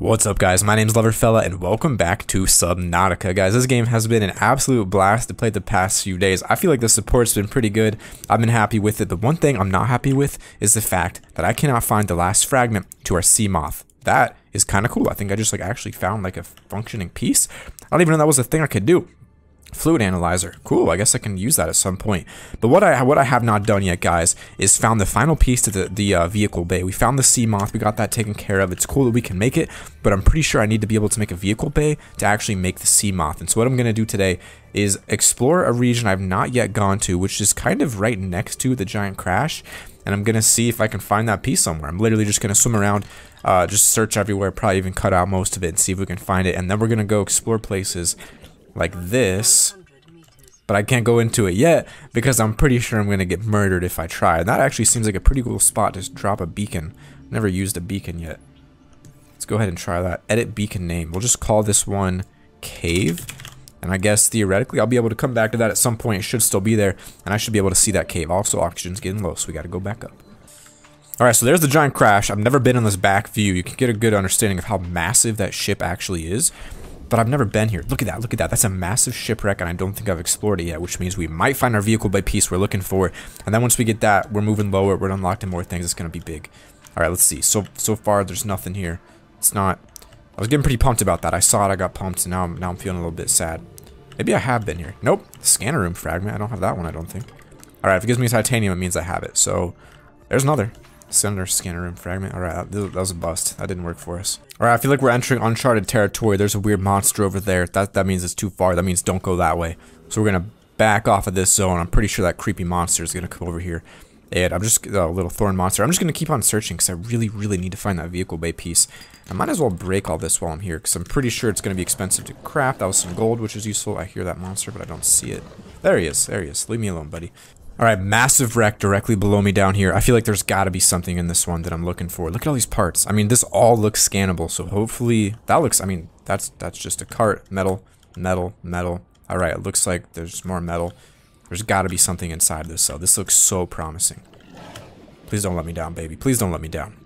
What's up guys, my name is Loverfella and welcome back to Subnautica. Guys, this game has been an absolute blast to play the past few days. I feel like the support's been pretty good. I've been happy with it. The one thing I'm not happy with is the fact that I cannot find the last fragment to our Seamoth. That is kind of cool. I think I just actually found a functioning piece. I don't even know that was a thing I could do. Fluid analyzer, cool. I guess I can use that at some point. But what I have not done yet, guys, is found the final piece to the vehicle bay. We found the Seamoth. We got that taken care of. It's cool that we can make it, but I'm pretty sure I need to be able to make a vehicle bay to actually make the Seamoth. And so what I'm gonna do today is explore a region I've not yet gone to, which is kind of right next to the giant crash. And I'm gonna see if I can find that piece somewhere. I'm literally just gonna swim around, just search everywhere, probably even cut out most of it and see if we can find it. And then we're gonna go explore places like this, but I can't go into it yet because I'm pretty sure I'm gonna get murdered if I try. And that actually seems like a pretty cool spot to drop a beacon. Never used a beacon yet. Let's go ahead and try that. Edit beacon name. We'll just call this one Cave, and I guess theoretically I'll be able to come back to that at some point. It should still be there, and I should be able to see that cave. Also, oxygen's getting low, so we got to go back up. All right, so there's the giant crash. I've never been in this back view. You can get a good understanding of how massive that ship actually is. But I've never been here. Look at that, look at that. That's a massive shipwreck, and I don't think I've explored it yet, which means we might find our vehicle bay piece we're looking for. And then once we get that, we're moving lower, we're unlocking more things. It's gonna be big. All right, let's see. So far, there's nothing here. It's not. I was getting pretty pumped about that. I saw it, I got pumped, and now I'm feeling a little bit sad. Maybe I have been here. Nope. Scanner room fragment. I don't have that one, I don't think. All right, if it gives me titanium, it means I have it. So there's another. Scanner room fragment. All right, that was a bust. That didn't work for us. All right, I feel like we're entering uncharted territory. There's a weird monster over there. That means it's too far. That means don't go that way. So we're gonna back off of this zone. I'm pretty sure that creepy monster is gonna come over here. And I'm just a little thorn monster. I'm just gonna keep on searching because I really, really need to find that vehicle bay piece. I might as well break all this while I'm here because I'm pretty sure it's gonna be expensive to craft. That was some gold, which is useful. I hear that monster, but I don't see it. There he is. There he is. Leave me alone, buddy. All right, massive wreck directly below me down here. I feel like there's got to be something in this one that I'm looking for. Look at all these parts. I mean, this all looks scannable, so hopefully that looks. I mean, that's just a cart. Metal, metal, metal. All right, it looks like there's more metal. There's got to be something inside this cell. This looks so promising. Please don't let me down, baby. Please don't let me down.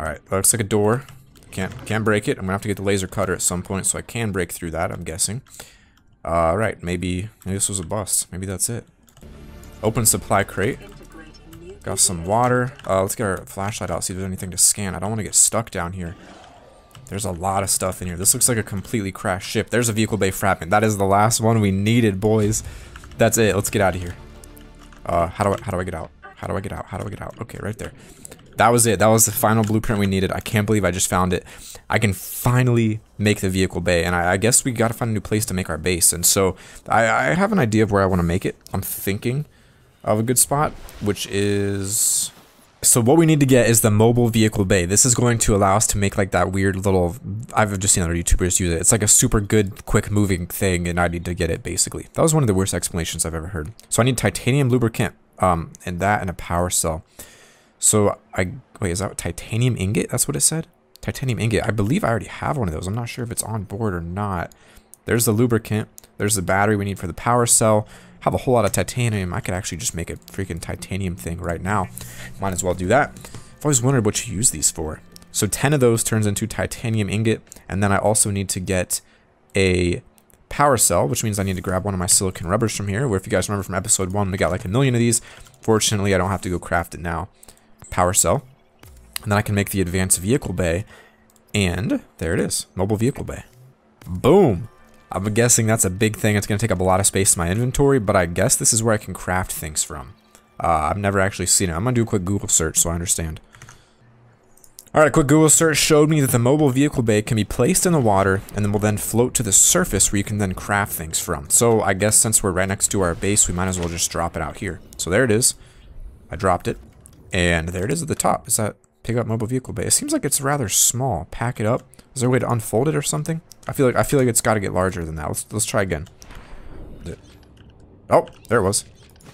All right, that looks like a door. Can't break it. I'm gonna have to get the laser cutter at some point so I can break through that. I'm guessing. All right, maybe this was a bust. Maybe that's it. Open supply crate. Got some water. Let's get our flashlight out, see if there's anything to scan. I don't want to get stuck down here. There's a lot of stuff in here. This looks like a completely crashed ship. There's a vehicle bay fragment. That is the last one we needed, boys. That's it. Let's get out of here. How do I get out? How do I get out? How do I get out? Okay, right there. That was it. That was the final blueprint we needed. I can't believe I just found it. I can finally make the vehicle bay, and I guess we gotta find a new place to make our base. And so I have an idea of where I want to make it. I'm thinking of a good spot, which is... So what we need to get is the mobile vehicle bay. This is going to allow us to make that weird little... I've just seen other YouTubers use it. It's like a super good, quick moving thing, and I need to get it, basically. That was one of the worst explanations I've ever heard. So I need titanium lubricant, and that and a power cell. So wait, is that titanium ingot? That's what it said? Titanium ingot. I believe I already have one of those. I'm not sure if it's on board or not. There's the lubricant. There's the battery we need for the power cell. Have a whole lot of titanium. I could actually just make a freaking titanium thing right now. Might as well do that. I've always wondered what you use these for. So 10 of those turns into titanium ingot, and then I also need to get a power cell, which means I need to grab one of my silicon rubbers from here, where if you guys remember from episode 1, we got like a million of these. Fortunately, I don't have to go craft it now. Power cell. And then I can make the advanced vehicle bay, and there it is, mobile vehicle bay. Boom! I'm guessing that's a big thing. It's going to take up a lot of space in my inventory, but I guess this is where I can craft things from. I've never actually seen it. I'm going to do a quick Google search so I understand. All right, quick Google search showed me that the mobile vehicle bay can be placed in the water and then will then float to the surface where you can then craft things from. So I guess since we're right next to our base, we might as well just drop it out here. So there it is. I dropped it, and there it is at the top. Is that pick up mobile vehicle bay? It seems like it's rather small. Pack it up. Is there a way to unfold it or something? I feel like it's got to get larger than that. Let's try again. Oh, there it was.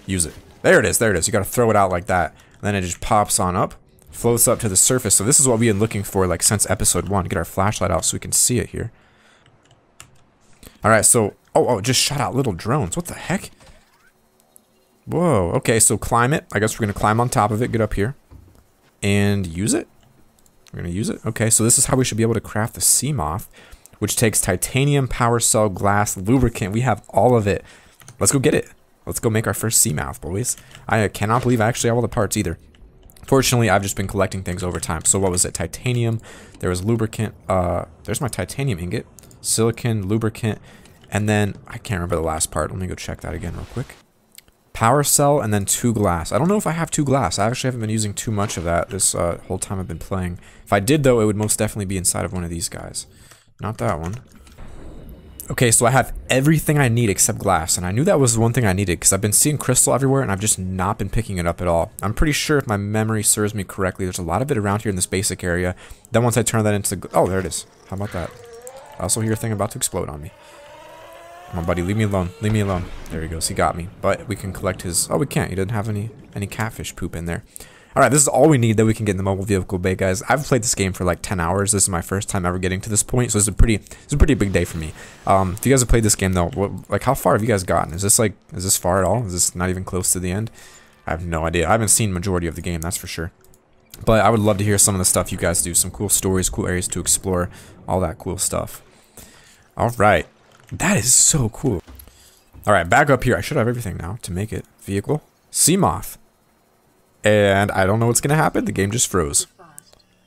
Use it. There it is. There it is. You got to throw it out like that. And then it just pops on up, floats up to the surface. So this is what we've been looking for since episode 1. Get our flashlight out so we can see it here. All right. So oh, it just shot out little drones. What the heck? Whoa. Okay. So climb it. I guess we're gonna climb on top of it. Get up here and use it. We're going to use it. Okay, so this is how we should be able to craft the Seamoth, which takes titanium, power cell, glass, lubricant. We have all of it. Let's go get it. Let's go make our first Seamoth, boys. I cannot believe I actually have all the parts either. Fortunately, I've just been collecting things over time. So what was it? Titanium. There was lubricant. There's my titanium ingot. Silicon, lubricant. And then I can't remember the last part. Let me go check that again real quick. Power cell and then 2 glass. I don't know if I have 2 glass. I actually haven't been using too much of that this whole time I've been playing. If I did, though, it would most definitely be inside of one of these guys. Not that one. Okay, so I have everything I need except glass. And I knew that was the one thing I needed because I've been seeing crystal everywhere and I've just not been picking it up at all. I'm pretty sure if my memory serves me correctly, there's a lot of it around here in this basic area. Then once I turn that into... Oh, there it is. How about that? I also hear a thing about to explode on me. Come on, buddy, leave me alone. Leave me alone. There he goes. He got me. But we can collect his... Oh, we can't. He didn't have any catfish poop in there. All right, this is all we need that we can get in the mobile vehicle bay, guys. I've played this game for like 10 hours. This is my first time ever getting to this point, so this is a pretty big day for me. If you guys have played this game, though, how far have you guys gotten? Is this far at all? Is this not even close to the end? I have no idea. I haven't seen majority of the game, that's for sure. But I would love to hear some of the stuff you guys do. Some cool stories, cool areas to explore, all that cool stuff. All right. That is so cool. All right, back up here. I should have everything now to make it. Vehicle. Seamoth. And I don't know what's going to happen. The game just froze.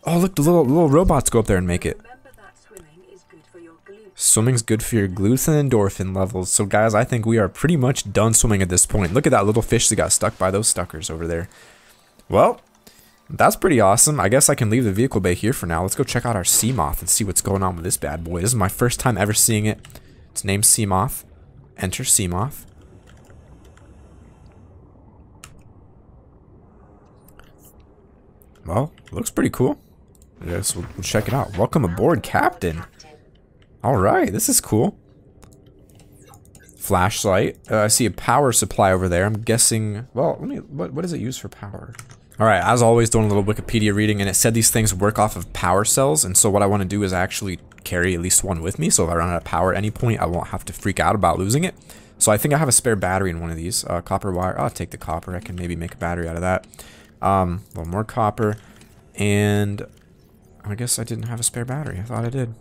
Oh, look, the little robots go up there and make it. Swimming's good for your glutes and endorphin levels. So, guys, I think we are pretty much done swimming at this point. Look at that little fish that got stuck by those suckers over there. Well, that's pretty awesome. I guess I can leave the vehicle bay here for now. Let's go check out our Seamoth and see what's going on with this bad boy. This is my first time ever seeing it. It's named Seamoth. Enter Seamoth. Well, looks pretty cool. I guess we'll check it out. Welcome aboard, Captain. All right, this is cool. Flashlight. I see a power supply over there. I'm guessing. Well, let me. What does it use for power? All right, as always, doing a little Wikipedia reading, and it said these things work off of power cells, and so what I want to do is actually carry at least one with me, so if I run out of power at any point, I won't have to freak out about losing it. So I think I have a spare battery in one of these. Copper wire. I'll take the copper. I can maybe make a battery out of that. A little more copper. And I guess I didn't have a spare battery. I thought I did.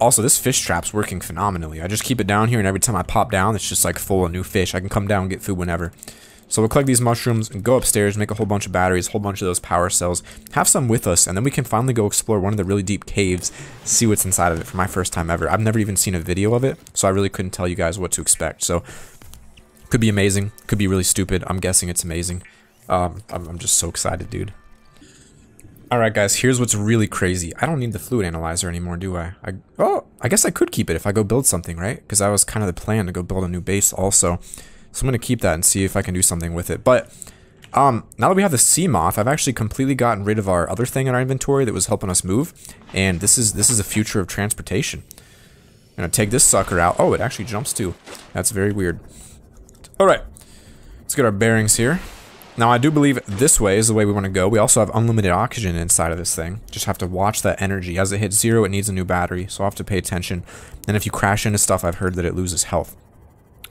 Also, this fish trap's working phenomenally. I just keep it down here, and every time I pop down, it's just like full of new fish. I can come down and get food whenever. So we'll collect these mushrooms and go upstairs, make a whole bunch of batteries, a whole bunch of those power cells, have some with us, and then we can finally go explore one of the really deep caves, see what's inside of it for my first time ever. I've never even seen a video of it, so I really couldn't tell you guys what to expect. So could be amazing, could be really stupid. I'm guessing it's amazing. I'm just so excited, dude. All right, guys, here's what's really crazy. I don't need the fluid analyzer anymore, do I? Oh, I guess I could keep it if I go build something, right? Because that was kind of the plan to go build a new base also. So I'm going to keep that and see if I can do something with it. But now that we have the Seamoth, I've actually completely gotten rid of our other thing in our inventory that was helping us move. And this is the future of transportation. I'm going to take this sucker out. Oh, it actually jumps too. That's very weird. All right. Let's get our bearings here. Now, I do believe this way is the way we want to go. We also have unlimited oxygen inside of this thing. Just have to watch that energy. As it hits 0, it needs a new battery, so I'll have to pay attention. And if you crash into stuff, I've heard that it loses health.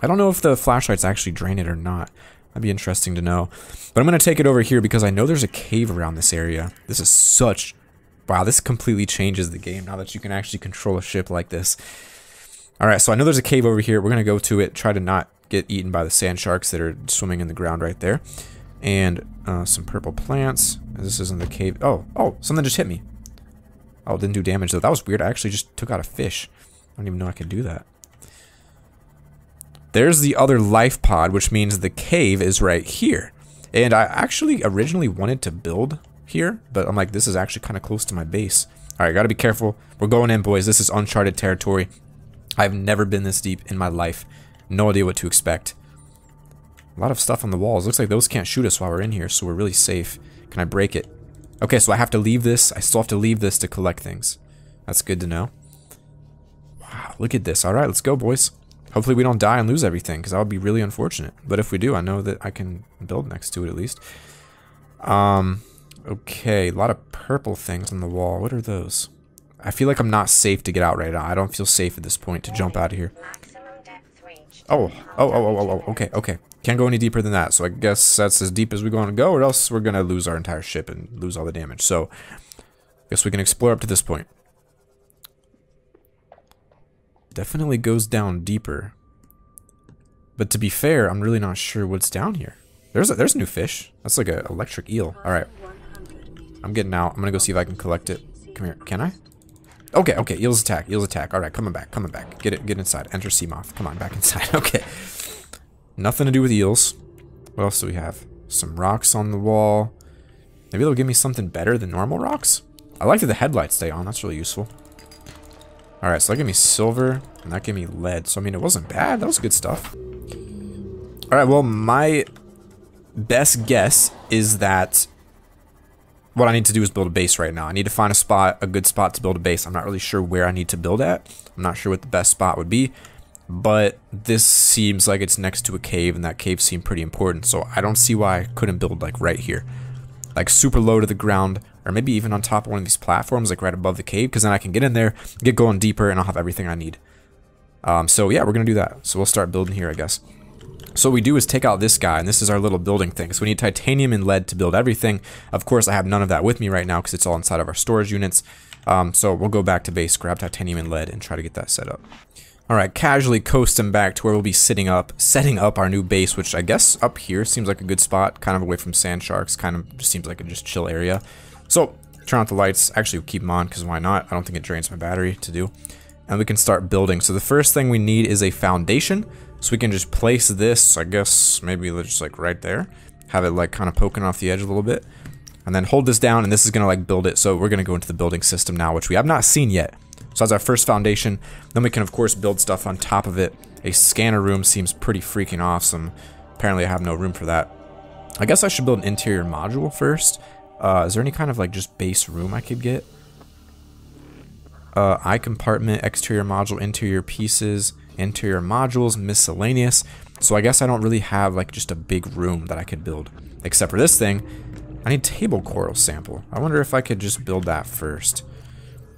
I don't know if the flashlights actually drain it or not. That'd be interesting to know. But I'm going to take it over here because I know there's a cave around this area. This is such... Wow, this completely changes the game now that you can actually control a ship like this. All right, so I know there's a cave over here. We're going to go to it, try to not get eaten by the sand sharks that are swimming in the ground right there. And some purple plants. This isn't the cave. Oh, something just hit me. Oh, it didn't do damage, though. That was weird. I actually just took out a fish. I don't even know I could do that. There's the other life pod, which means the cave is right here. And I actually originally wanted to build here, but I'm like, this is actually kind of close to my base. All right, got to be careful. We're going in, boys. This is uncharted territory. I've never been this deep in my life. No idea what to expect. A lot of stuff on the walls. Looks like those can't shoot us while we're in here, so we're really safe. Can I break it? Okay, so I have to leave this. I still have to leave this to collect things. That's good to know. Wow, look at this. All right, let's go, boys. Hopefully we don't die and lose everything, because that would be really unfortunate. But if we do, I know that I can build next to it at least. Okay, a lot of purple things on the wall. What are those? I feel like I'm not safe to get out right now. I don't feel safe at this point to jump out of here. Oh, okay, okay. Can't go any deeper than that, so I guess that's as deep as we're going to go, or else we're going to lose our entire ship and lose all the damage. So I guess we can explore up to this point. Definitely goes down deeper. But to be fair, I'm really not sure what's down here. There's a new fish. That's like an electric eel. All right. I'm getting out. I'm going to go see if I can collect it. Come here. Can I? Okay, okay. Eels attack. Eels attack. All right. Coming back. Coming back. Get it. Get inside. Enter Seamoth. Come on. Back inside. Okay. Nothing to do with eels. What else do we have? Some rocks on the wall. Maybe they'll give me something better than normal rocks. I like that the headlights stay on. That's really useful. All right. So that gave me silver and that gave me lead. So, I mean, it wasn't bad. That was good stuff. All right. Well, my best guess is that what I need to do is build a base right now. I need to find a spot, a good spot to build a base. I'm not really sure where I need to build at. I'm not sure what the best spot would be, but this seems like it's next to a cave, and that cave seemed pretty important, so I don't see why I couldn't build like right here, like super low to the ground, or maybe even on top of one of these platforms, like right above the cave, because then I can get in there, get going deeper, and I'll have everything I need. So yeah, we're gonna do that. So we'll start building here, I guess. So what we do is take out this guy, and this is our little building thing. So we need titanium and lead to build everything. Of course, I have none of that with me right now because it's all inside of our storage units. So we'll go back to base, grab titanium and lead, and try to get that set up. All right, casually coasting back to where we'll be setting up our new base, which I guess up here seems like a good spot, kind of away from sand sharks, kind of just seems like a just chill area. So turn off the lights, actually we'll keep them on because why not? I don't think it drains my battery to do. And we can start building. So the first thing we need is a foundation. So we can just place this, I guess, maybe just like right there. Have it like kind of poking off the edge a little bit. And then hold this down, and this is going to like build it. So we're going to go into the building system now, which we have not seen yet. So that's our first foundation. Then we can, of course, build stuff on top of it. A scanner room seems pretty freaking awesome. Apparently, I have no room for that. I guess I should build an interior module first. Is there any kind of like just base room I could get? I compartment, exterior module, interior pieces... interior modules, miscellaneous. So I guess I don't really have like just a big room that I could build, except for this thing. I need table coral sample. I wonder if I could just build that first.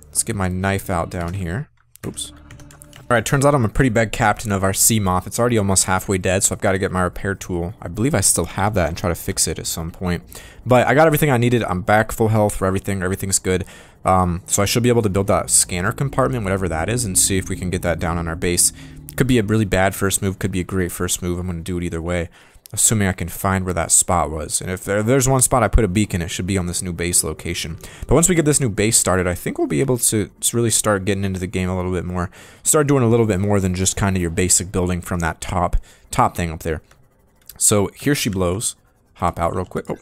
Let's get my knife out down here. Oops. All right, turns out I'm a pretty bad captain of our Seamoth. It's already almost halfway dead, so I've got to get my repair tool. I believe I still have that and try to fix it at some point. But I got everything I needed. I'm back full health for everything. Everything's good. So I should be able to build that scanner compartment, whatever that is, and see if we can get that down on our base. Could be a really bad first move. Could be a great first move. I'm going to do it either way, assuming I can find where that spot was. And if there's one spot I put a beacon, it should be on this new base location. But once we get this new base started, I think we'll be able to really start getting into the game a little bit more. Start doing a little bit more than just kind of your basic building from that top thing up there. So here she blows. Hop out real quick. Oh,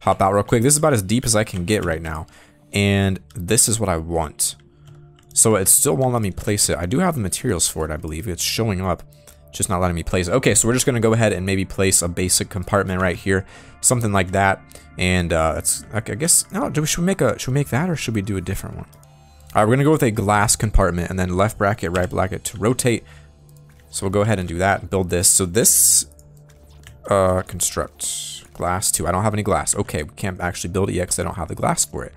hop out real quick. This is about as deep as I can get right now. And this is what I want. So it still won't let me place it. I do have the materials for it, I believe. It's showing up. Just not letting me place it. Okay, so we're just gonna go ahead and maybe place a basic compartment right here, something like that. And it's, I guess, no, should we make that, or should we do a different one? All right, we're gonna go with a glass compartment, and then left bracket, right bracket to rotate. So we'll go ahead and do that and build this. So this construct glass too. I don't have any glass. Okay, we can't actually build it yet because I don't have the glass for it.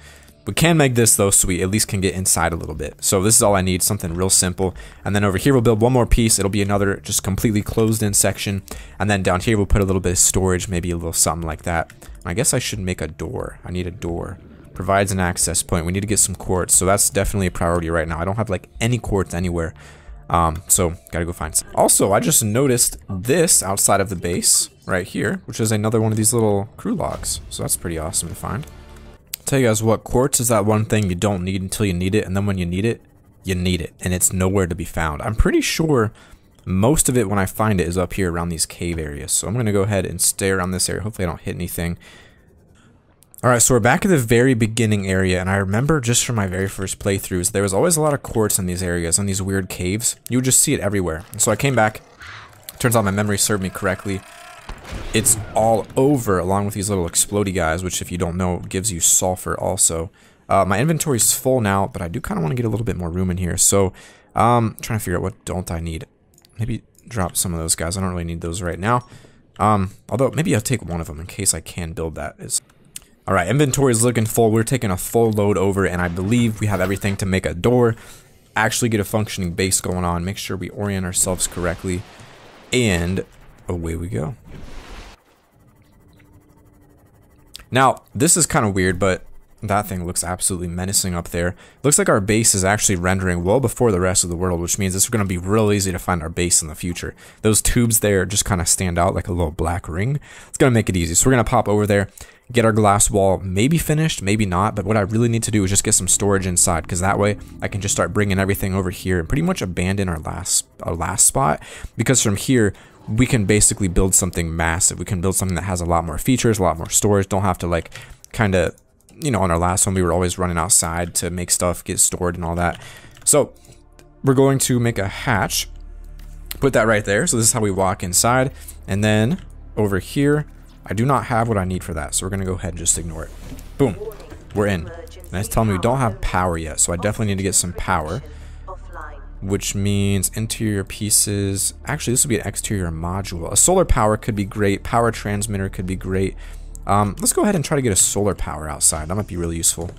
We can make this though, so we at least can get inside a little bit. So this is all I need, something real simple. And then over here we'll build one more piece. It'll be another just completely closed in section. And then down here we'll put a little bit of storage, maybe a little something like that. And I guess I should make a door. I need a door. Provides an access point. We need to get some quartz, so that's definitely a priority right now. I don't have like any quartz anywhere. So gotta go find some. Also, I just noticed this outside of the base right here, which is another one of these little crew logs. So that's pretty awesome to find. Tell you guys what, quartz is that one thing you don't need until you need it, and then when you need it, and it's nowhere to be found. I'm pretty sure most of it when I find it is up here around these cave areas, so I'm gonna go ahead and stay around this area. Hopefully I don't hit anything. All right, so we're back at the very beginning area, and I remember just from my very first playthroughs, there was always a lot of quartz in these areas, in these weird caves. You would just see it everywhere. And so I came back. Turns out my memory served me correctly. It's all over, along with these little explodey guys, which, if you don't know, gives you sulfur also. My inventory's full now, but I do kind of want to get a little bit more room in here. So I'm trying to figure out what don't I need. Maybe drop some of those guys. I don't really need those right now. Although, maybe I'll take one of them in case I can build that. All right, inventory's looking full. We're taking a full load over, and I believe we have everything to make a door, actually get a functioning base going on, make sure we orient ourselves correctly, and... away we go. Now, this is kind of weird, but that thing looks absolutely menacing up there. Looks like our base is actually rendering well before the rest of the world, which means it's going to be real easy to find our base in the future. Those tubes there just kind of stand out like a little black ring. It's going to make it easy. So we're going to pop over there, get our glass wall, maybe finished, maybe not. But what I really need to do is just get some storage inside, because that way I can just start bringing everything over here and pretty much abandon our last spot, because from here we can basically build something massive. We can build something that has a lot more features, a lot more storage. Don't have to, like, kind of, you know, on our last one, we were always running outside to make stuff get stored and all that. So we're going to make a hatch, put that right there. So this is how we walk inside. And then over here, I do not have what I need for that. So we're going to go ahead and just ignore it. Boom, we're in. And it's telling me we don't have power yet. So I definitely need to get some power, which means interior pieces. Actually, this would be an exterior module. A solar power could be great. Power transmitter could be great. Let's go ahead and try to get a solar power outside. That might be really useful.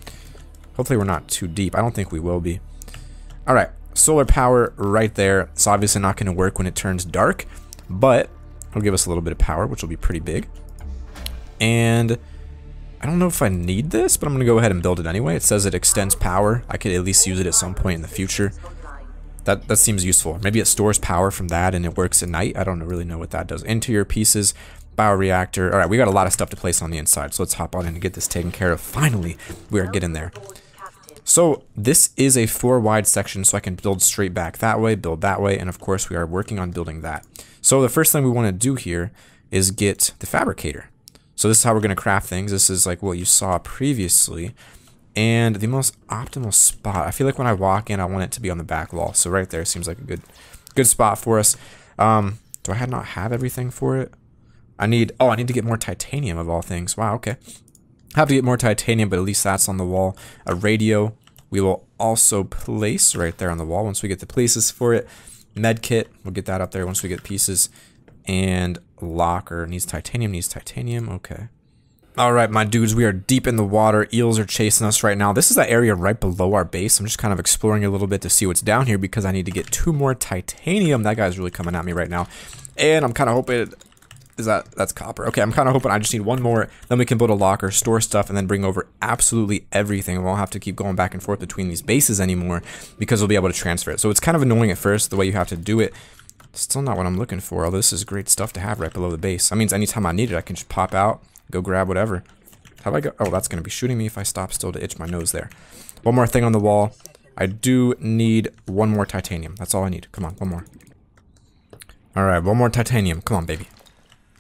Hopefully we're not too deep. I don't think we will be. All right, solar power right there. It's obviously not going to work when it turns dark, but it'll give us a little bit of power, which will be pretty big. And I don't know if I need this, but I'm going to go ahead and build it anyway. It says it extends power. I could at least use it at some point in the future. That seems useful. Maybe it stores power from that and it works at night. I don't really know what that does. Interior pieces, bioreactor. All right, we got a lot of stuff to place on the inside, so let's hop on in and get this taken care of. Finally, we are getting there. So this is a 4-wide section, so I can build straight back that way, build that way, and of course we are working on building that. So the first thing we want to do here is get the fabricator. So this is how we're going to craft things. This is like what you saw previously. And the most optimal spot, I feel like when I walk in, I want it to be on the back wall. So right there seems like a good spot for us. Do I not have everything for it? I need to get more titanium of all things. Wow, okay. Have to get more titanium, but at least that's on the wall. A radio we will also place right there on the wall once we get the places for it. Med kit, we'll get that up there once we get pieces. And locker needs titanium. Okay. All right, my dudes, we are deep in the water. Eels are chasing us right now. This is that area right below our base. I'm just kind of exploring a little bit to see what's down here, because I need to get 2 more titanium. That guy's really coming at me right now. And I'm kind of hoping, is that's copper. Okay, I'm kind of hoping I just need 1 more. Then we can build a locker, store stuff, and then bring over absolutely everything. We won't have to keep going back and forth between these bases anymore, because we'll be able to transfer it. So it's kind of annoying at first, the way you have to do it. Still not what I'm looking for, although this is great stuff to have right below the base. That means anytime I need it, I can just pop out, go grab whatever. How do I go? Oh, that's going to be shooting me if I stop still to itch my nose there. 1 more thing on the wall. I do need 1 more titanium. That's all I need. Come on, 1 more. All right, 1 more titanium. Come on, baby.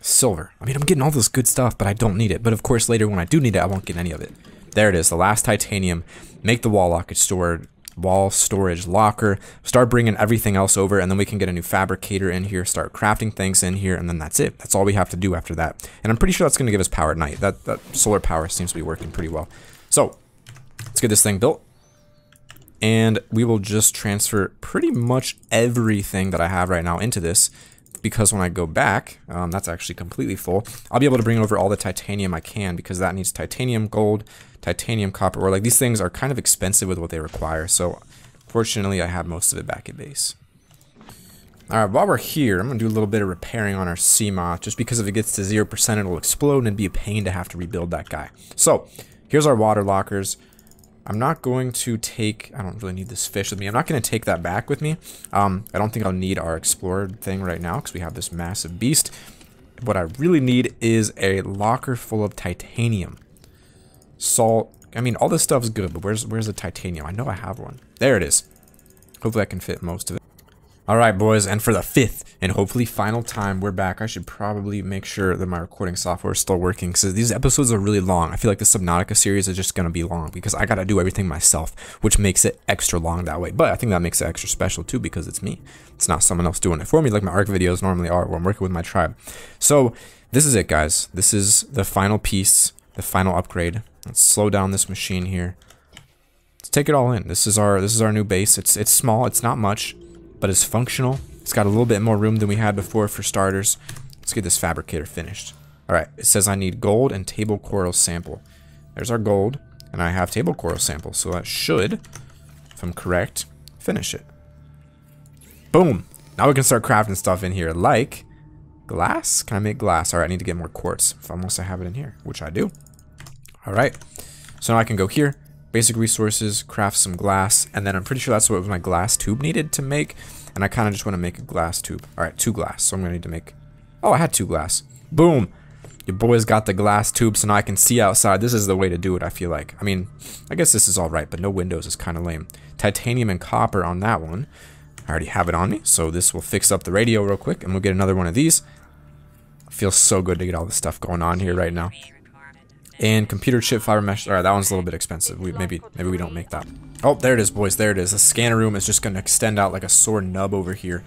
Silver. I mean, I'm getting all this good stuff, but I don't need it. But of course, later when I do need it, I won't get any of it. There it is. The last titanium. Make the wall locker stored. Wall storage locker. Start bringing everything else over, and then we can get a new fabricator in here, start crafting things in here, and then that's it. That's all we have to do after that. And I'm pretty sure that's going to give us power at night. That solar power seems to be working pretty well. So let's get this thing built, and we will just transfer pretty much everything that I have right now into this, because when I go back, that's actually completely full. I'll be able to bring over all the titanium I can, because that needs titanium, gold, titanium, copper, or like these things are kind of expensive with what they require. So fortunately I have most of it back at base. All right, while we're here, I'm gonna do a little bit of repairing on our Seamoth, just because if it gets to 0%, it'll explode and it'd be a pain to have to rebuild that guy. So here's our water lockers. I'm not going to take, I don't really need this fish with me. I'm not going to take that back with me. I don't think I'll need our explorer thing right now, because we have this massive beast. What I really need is a locker full of titanium. Salt. I mean, all this stuff's good, but where's the titanium? I know I have one. There it is. Hopefully I can fit most of it. All right, boys, and for the 5th and hopefully final time, we're back. I should probably make sure that my recording software is still working, because these episodes are really long. I feel like the Subnautica series is just going to be long, because I got to do everything myself, which makes it extra long that way. But I think that makes it extra special too, because it's me. It's not someone else doing it for me like my ARC videos normally are, where I'm working with my tribe. So this is it, guys. This is the final piece, the final upgrade. Let's slow down this machine here. Let's take it all in. This is our new base. It's small. It's not much, but it's functional. It's got a little bit more room than we had before for starters. Let's get this fabricator finished. All right, it says I need gold and table coral sample. There's our gold, and I have table coral sample, so that should, if I'm correct, finish it. Boom, now we can start crafting stuff in here, like Glass? Can I make glass? Alright, I need to get more quartz. Unless I have it in here, which I do. Alright. So now I can go here. Basic resources, craft some glass, and then I'm pretty sure that's what my glass tube needed to make, and I kind of just want to make a glass tube. Alright, 2 glass, so I'm going to need to make... Oh, I had 2 glass. Boom! Your boys got the glass tube, so now I can see outside. This is the way to do it, I feel like. I mean, I guess this is alright, but no windows is kind of lame. Titanium and copper on that one. I already have it on me, so this will fix up the radio real quick, and we'll get another one of these. It feels so good to get all this stuff going on here right now. And computer chip fiber mesh. Alright, that one's a little bit expensive. Maybe we don't make that. Oh, there it is, boys. There it is. The scanner room is just going to extend out like a sore nub over here.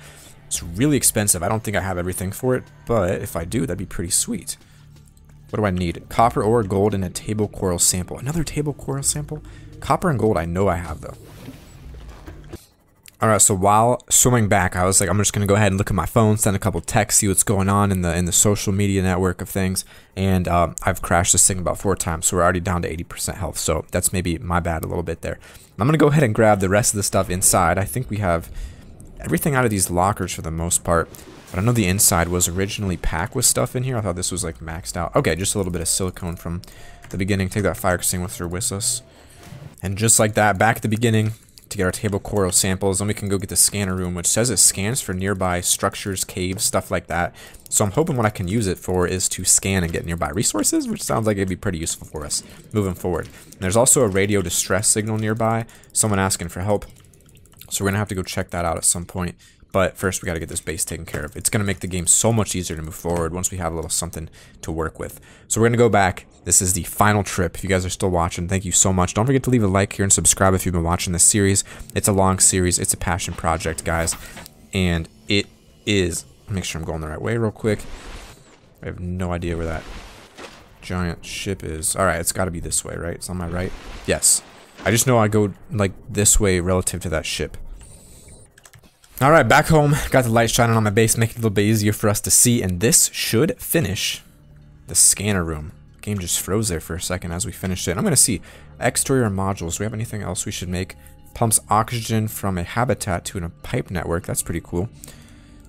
It's really expensive. I don't think I have everything for it, but if I do, that'd be pretty sweet. What do I need? Copper ore, gold, and a table coral sample. Another table coral sample? Copper and gold I know I have, though. Alright, so while swimming back, I was like, I'm just going to go ahead and look at my phone, send a couple texts, see what's going on in the social media network of things, and I've crashed this thing about 4 times, so we're already down to 80% health, so that's maybe my bad a little bit there. I'm going to go ahead and grab the rest of the stuff inside. I think we have everything out of these lockers for the most part, but I know the inside was originally packed with stuff in here. I thought this was like maxed out. Okay, just a little bit of silicone from the beginning. Take that fire extinguisher with us. And just like that, back at the beginning... to get our table coral samples, then we can go get the scanner room, which says it scans for nearby structures, caves, stuff like that. So I'm hoping what I can use it for is to scan and get nearby resources, which sounds like it'd be pretty useful for us moving forward. And there's also a radio distress signal nearby, someone asking for help. So we're gonna have to go check that out at some point. But first we gotta get this base taken care of. It's gonna make the game so much easier to move forward once we have a little something to work with. So we're gonna go back. This is the final trip. If you guys are still watching, thank you so much. Don't forget to leave a like here and subscribe if you've been watching this series. It's a long series, it's a passion project, guys. And it is, make sure I'm going the right way real quick. I have no idea where that giant ship is. All right, it's gotta be this way, right? It's on my right. Yes, I just know I go like this way relative to that ship. Alright, back home, got the light shining on my base, making it a little bit easier for us to see, and this should finish the scanner room. Game just froze there for a second as we finished it. And I'm going to see exterior modules. Do we have anything else we should make? Pumps oxygen from a habitat to a pipe network. That's pretty cool.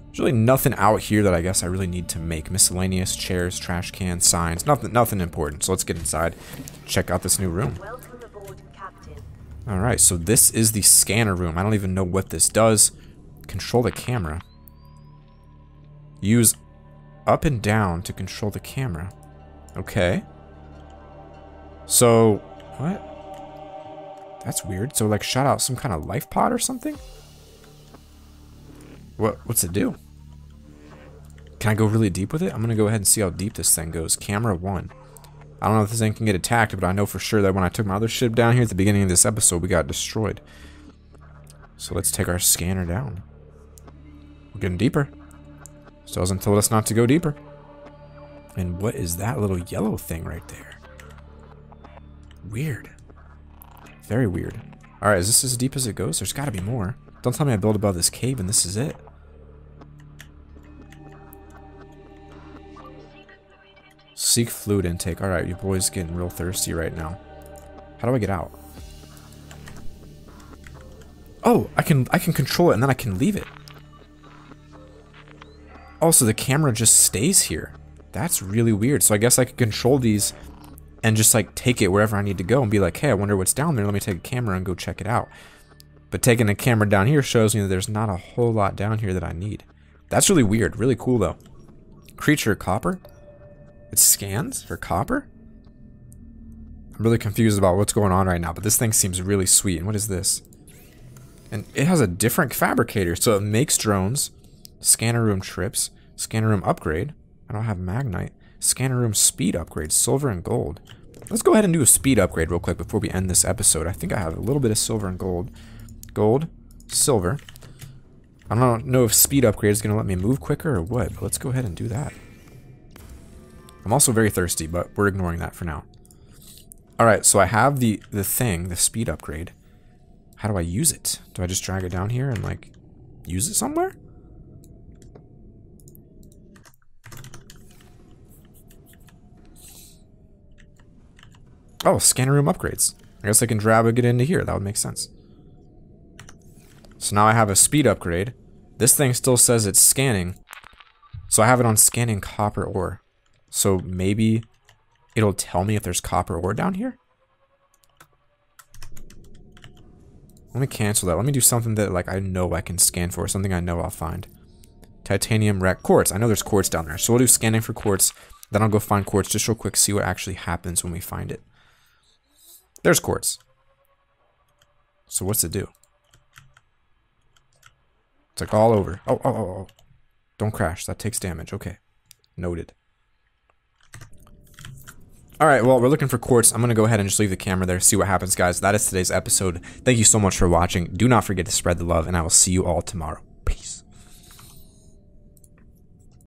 There's really nothing out here that I guess I really need to make. Miscellaneous, chairs, trash cans, signs, nothing important. So let's get inside, check out this new room. Welcome aboard, Captain. Alright, so this is the scanner room. I don't even know what this does. Control the camera. Use up and down to control the camera. Okay. So, what? That's weird. So, like, shot out some kind of life pod or something? What's it do? Can I go really deep with it? I'm gonna go ahead and see how deep this thing goes. Camera 1. I don't know if this thing can get attacked, but I know for sure that when I took my other ship down here at the beginning of this episode, we got destroyed. So let's take our scanner down. We're getting deeper. Still hasn't told us not to go deeper. And what is that little yellow thing right there? Weird. Very weird. Alright, is this as deep as it goes? There's gotta be more. Don't tell me I built above this cave and this is it. Seek fluid intake. Alright, your boy's getting real thirsty right now. How do I get out? Oh, I can control it and then I can leave it. Also, the camera just stays here. That's really weird. So I guess I could control these and just like take it wherever I need to go and be like, hey, I wonder what's down there. Let me take a camera and go check it out. But taking a camera down here shows me that there's not a whole lot down here that I need. That's really weird. Really cool though. Creature copper. It scans for copper. I'm really confused about what's going on right now, but this thing seems really sweet. And what is this? And it has a different fabricator. So it makes drones, scanner room trips, scanner room upgrade. I don't have magnite. Scanner room speed upgrade, silver and gold. Let's go ahead and do a speed upgrade real quick before we end this episode. I think I have a little bit of silver and gold. Gold, silver. I don't know if speed upgrade is going to let me move quicker or what, but let's go ahead and do that. I'm also very thirsty, but we're ignoring that for now. Alright, so I have the thing, the speed upgrade. How do I use it? Do I just drag it down here and like use it somewhere? Oh, scanner room upgrades. I guess I can grab it into here. That would make sense. So now I have a speed upgrade. This thing still says it's scanning. So I have it on scanning copper ore. So maybe it'll tell me if there's copper ore down here. Let me cancel that. Let me do something that like I know I can scan for, something I know I'll find. Titanium rack, quartz. I know there's quartz down there. So we'll do scanning for quartz. Then I'll go find quartz just real quick, see what actually happens when we find it. There's quartz. So what's it do? It's like all over. Oh. Don't crash. That takes damage. Okay. Noted. All right, well, we're looking for quartz. I'm going to go ahead and just leave the camera there, see what happens, guys. That is today's episode. Thank you so much for watching. Do not forget to spread the love, and I will see you all tomorrow. Peace.